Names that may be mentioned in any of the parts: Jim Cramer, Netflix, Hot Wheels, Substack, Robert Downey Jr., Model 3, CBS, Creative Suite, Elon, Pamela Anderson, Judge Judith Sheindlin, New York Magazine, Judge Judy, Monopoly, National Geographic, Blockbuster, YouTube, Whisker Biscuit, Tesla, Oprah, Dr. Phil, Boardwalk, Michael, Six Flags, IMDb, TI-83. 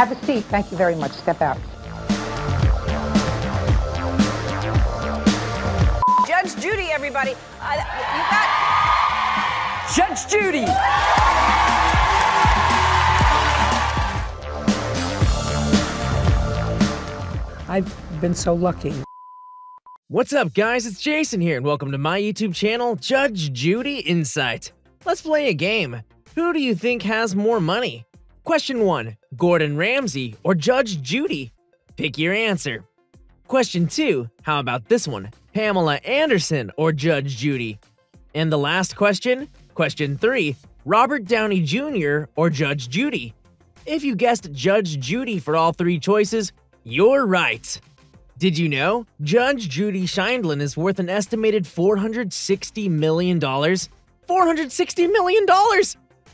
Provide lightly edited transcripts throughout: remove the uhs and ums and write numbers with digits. Have a seat. Thank you very much. Step out. Judge Judy, everybody. You got Judge Judy. I've been so lucky. What's up, guys? It's Jason here, and welcome to my YouTube channel, Judge Judy Insight. Let's play a game. Who do you think has more money? Question 1. Gordon Ramsay or Judge Judy? Pick your answer. Question 2. How about this one? Pamela Anderson or Judge Judy? And the last question? Question 3. Robert Downey Jr. or Judge Judy? If you guessed Judge Judy for all three choices, you're right. Did you know? Judge Judy Sheindlin is worth an estimated $460 million. $460 million!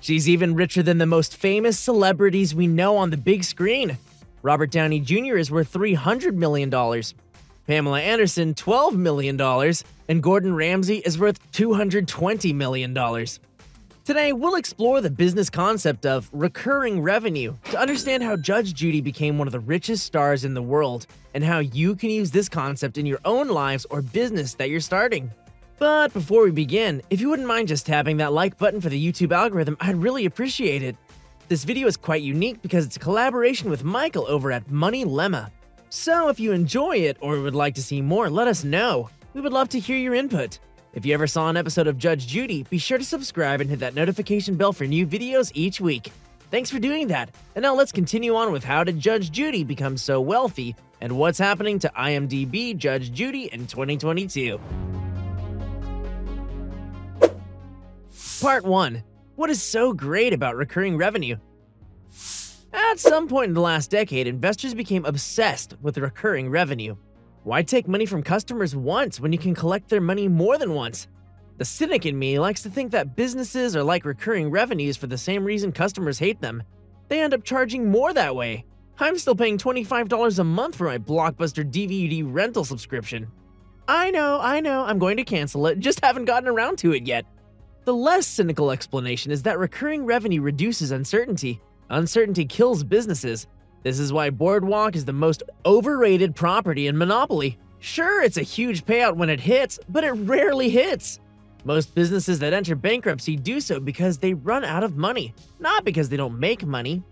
She's even richer than the most famous celebrities we know on the big screen. Robert Downey Jr. is worth $300 million, Pamela Anderson $12 million, and Gordon Ramsay is worth $220 million. Today, we'll explore the business concept of recurring revenue to understand how Judge Judy became one of the richest stars in the world and how you can use this concept in your own lives or business that you're starting. But before we begin, if you wouldn't mind just tapping that like button for the YouTube algorithm, I'd really appreciate it. This video is quite unique because it's a collaboration with Michael over at Money Lemma. So if you enjoy it or would like to see more, let us know. We would love to hear your input. If you ever saw an episode of Judge Judy, be sure to subscribe and hit that notification bell for new videos each week. Thanks for doing that. And now let's continue on with how did Judge Judy become so wealthy and what's happening to IMDb Judge Judy in 2022. Part 1. What is so great about recurring revenue? At some point in the last decade, investors became obsessed with recurring revenue. Why take money from customers once when you can collect their money more than once? The cynic in me likes to think that businesses are like recurring revenues for the same reason customers hate them. They end up charging more that way. I'm still paying $25 a month for my Blockbuster DVD rental subscription. I know, I'm going to cancel it, just haven't gotten around to it yet. The less cynical explanation is that recurring revenue reduces uncertainty. Uncertainty kills businesses. This is why Boardwalk is the most overrated property in Monopoly. Sure, it's a huge payout when it hits, but it rarely hits. Most businesses that enter bankruptcy do so because they run out of money, not because they don't make money.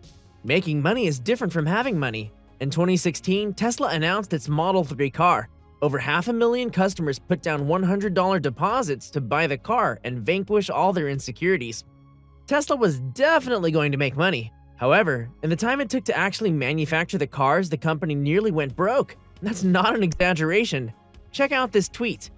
Making money is different from having money. In 2016, Tesla announced its Model 3 car. Over 500,000 customers put down $100 deposits to buy the car and vanquish all their insecurities. Tesla was definitely going to make money. However, in the time it took to actually manufacture the cars, the company nearly went broke. That's not an exaggeration. Check out this tweet.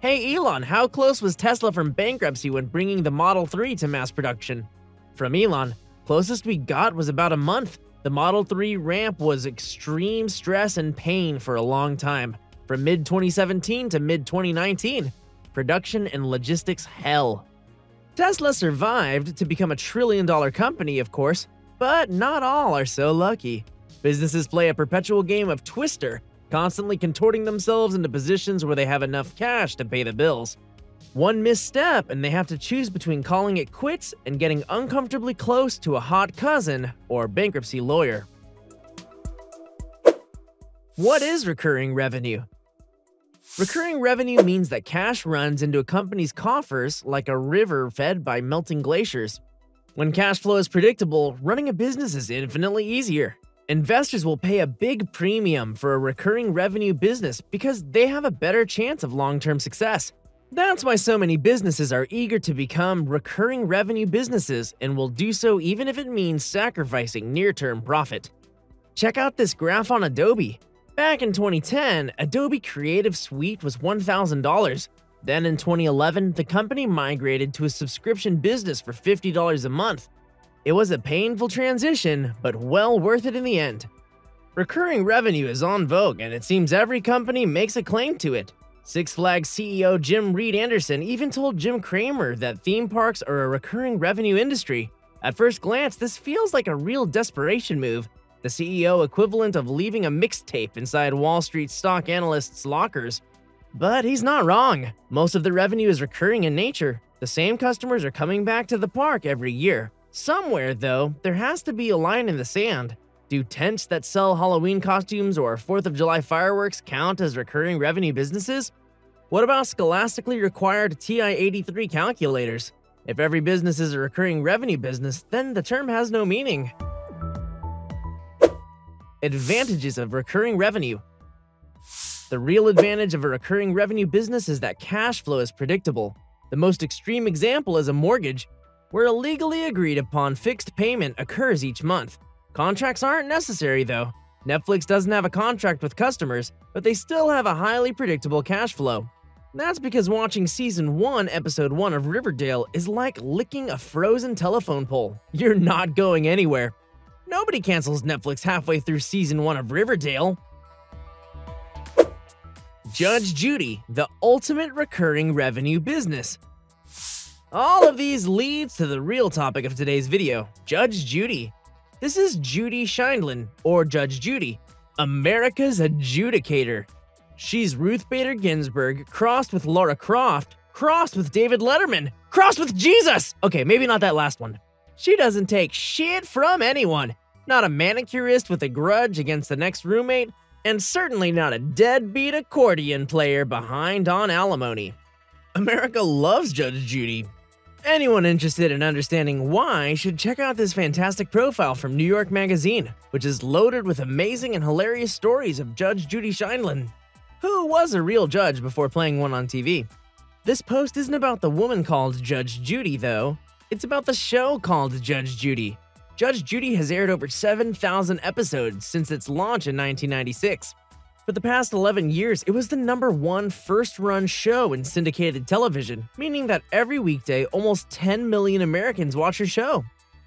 Hey Elon, how close was Tesla from bankruptcy when bringing the Model 3 to mass production? From Elon, closest we got was about a month. The Model 3 ramp was extreme stress and pain for a long time. From mid-2017 to mid-2019, production and logistics hell. Tesla survived to become a trillion-dollar company, of course, but not all are so lucky. Businesses play a perpetual game of Twister, constantly contorting themselves into positions where they have enough cash to pay the bills. One misstep and they have to choose between calling it quits and getting uncomfortably close to a hot cousin or bankruptcy lawyer. What is recurring revenue? Recurring revenue means that cash runs into a company's coffers like a river fed by melting glaciers. When cash flow is predictable, running a business is infinitely easier. Investors will pay a big premium for a recurring revenue business because they have a better chance of long-term success. That's why so many businesses are eager to become recurring revenue businesses and will do so even if it means sacrificing near-term profit. Check out this graph on Adobe. Back in 2010, Adobe Creative Suite was $1,000. Then in 2011, the company migrated to a subscription business for $50 a month. It was a painful transition, but well worth it in the end. Recurring revenue is en vogue, and it seems every company makes a claim to it. Six Flags CEO Jim Reed Anderson even told Jim Cramer that theme parks are a recurring revenue industry. At first glance, this feels like a real desperation move. The CEO equivalent of leaving a mixtape inside Wall Street stock analysts' lockers. But he's not wrong. Most of the revenue is recurring in nature. The same customers are coming back to the park every year. Somewhere, though, there has to be a line in the sand. Do tents that sell Halloween costumes or 4th of July fireworks count as recurring revenue businesses? What about scholastically required TI-83 calculators? If every business is a recurring revenue business, then the term has no meaning. Advantages of recurring revenue. The real advantage of a recurring revenue business is that cash flow is predictable. The most extreme example is a mortgage, where a legally agreed upon fixed payment occurs each month. Contracts aren't necessary though. Netflix doesn't have a contract with customers, but they still have a highly predictable cash flow. That's because watching Season 1, Episode 1 of Riverdale is like licking a frozen telephone pole. You're not going anywhere. Nobody cancels Netflix halfway through Season 1 of Riverdale. Judge Judy, the ultimate recurring revenue business. All of these leads to the real topic of today's video, Judge Judy. This is Judy Sheindlin, or Judge Judy, America's adjudicator. She's Ruth Bader Ginsburg crossed with Laura Croft, crossed with David Letterman, crossed with Jesus! Okay, maybe not that last one. She doesn't take shit from anyone. Not a manicurist with a grudge against the next roommate, and certainly not a deadbeat accordion player behind on alimony. America loves Judge Judy. Anyone interested in understanding why should check out this fantastic profile from New York Magazine, which is loaded with amazing and hilarious stories of Judge Judy Sheindlin, who was a real judge before playing one on TV. This post isn't about the woman called Judge Judy, though. It's about the show called Judge Judy. Judge Judy has aired over 7,000 episodes since its launch in 1996. For the past 11 years, it was the #1 first-run show in syndicated television, meaning that every weekday, almost 10 million Americans watch her show.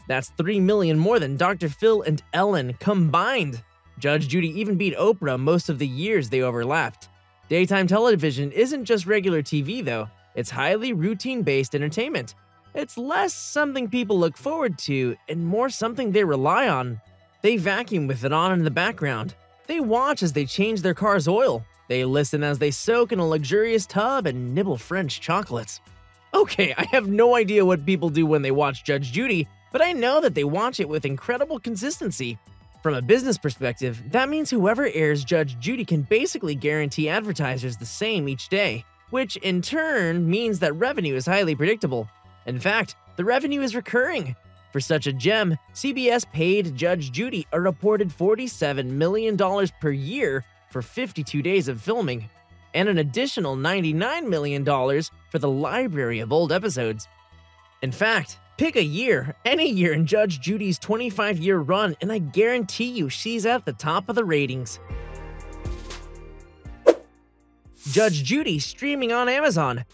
That's 3 million more than Dr. Phil and Ellen combined. Judge Judy even beat Oprah most of the years they overlapped. Daytime television isn't just regular TV, though. It's highly routine-based entertainment. It's less something people look forward to and more something they rely on. They vacuum with it on in the background. They watch as they change their car's oil. They listen as they soak in a luxurious tub and nibble French chocolates. Okay, I have no idea what people do when they watch Judge Judy, but I know that they watch it with incredible consistency. From a business perspective, that means whoever airs Judge Judy can basically guarantee advertisers the same each day, which in turn means that revenue is highly predictable. In fact, the revenue is recurring. For such a gem, CBS paid Judge Judy a reported $47 million per year for 52 days of filming, and an additional $99 million for the library of old episodes. In fact, pick a year, any year in Judge Judy's 25-year run, and I guarantee you she's at the top of the ratings. Judge Judy streaming on Amazon.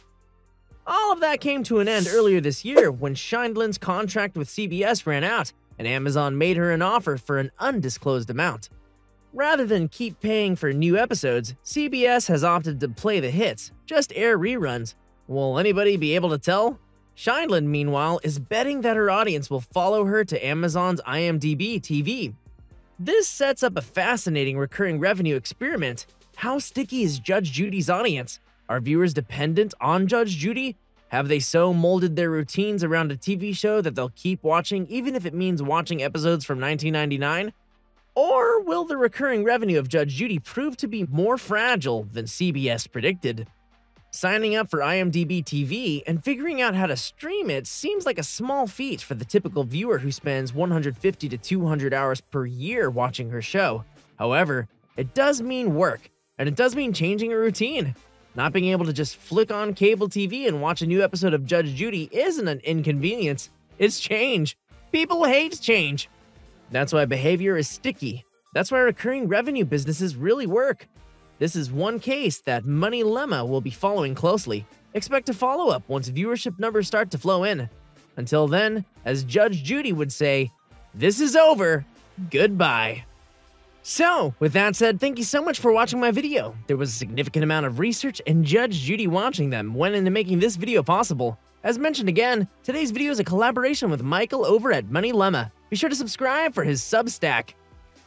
All of that came to an end earlier this year when Sheindlin's contract with CBS ran out and Amazon made her an offer for an undisclosed amount. Rather than keep paying for new episodes, CBS has opted to play the hits, just air reruns. Will anybody be able to tell? Sheindlin, meanwhile, is betting that her audience will follow her to Amazon's IMDb TV. This sets up a fascinating recurring revenue experiment. How sticky is Judge Judy's audience? Are viewers dependent on Judge Judy? Have they so molded their routines around a TV show that they'll keep watching even if it means watching episodes from 1999? Or will the recurring revenue of Judge Judy prove to be more fragile than CBS predicted? Signing up for IMDb TV and figuring out how to stream it seems like a small feat for the typical viewer who spends 150 to 200 hours per year watching her show. However, it does mean work, and it does mean changing a routine. Not being able to just flick on cable TV and watch a new episode of Judge Judy isn't an inconvenience, it's change. People hate change. That's why behavior is sticky. That's why recurring revenue businesses really work. This is one case that Money Lemma will be following closely. Expect a follow-up once viewership numbers start to flow in. Until then, as Judge Judy would say, this is over, goodbye. So, with that said, thank you so much for watching my video. There was a significant amount of research and Judge Judy watching them went into making this video possible. As mentioned again, today's video is a collaboration with Michael over at Money Lemma. Be sure to subscribe for his Substack.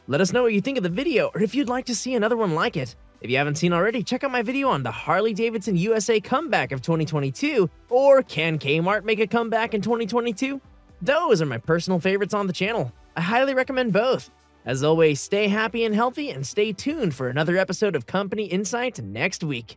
Let us know what you think of the video or if you'd like to see another one like it. If you haven't seen already, check out my video on the Harley Davidson USA comeback of 2022, or can Kmart make a comeback in 2022? Those are my personal favorites on the channel. I highly recommend both. As always, stay happy and healthy, and stay tuned for another episode of Company Insight next week.